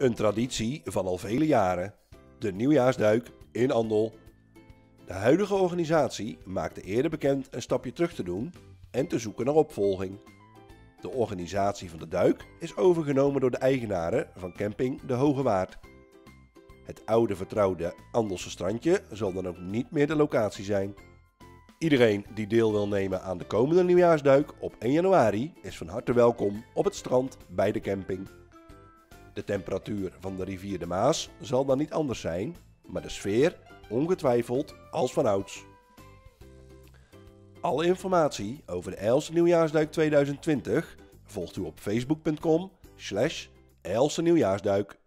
Een traditie van al vele jaren, de nieuwjaarsduik in Andel. De huidige organisatie maakte eerder bekend een stapje terug te doen en te zoeken naar opvolging. De organisatie van de duik is overgenomen door de eigenaren van Camping De Hoge Waard. Het oude vertrouwde Andelse strandje zal dan ook niet meer de locatie zijn. Iedereen die deel wil nemen aan de komende nieuwjaarsduik op 1 januari is van harte welkom op het strand bij de camping. De temperatuur van de rivier De Maas zal dan niet anders zijn, maar de sfeer ongetwijfeld als vanouds. Alle informatie over de Aelse Nieuwjaarsduik 2020 volgt u op facebook.com/Aelse Nieuwjaarsduik.